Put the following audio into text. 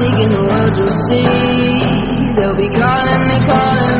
seeking the world, you'll see. They'll be calling me, calling me.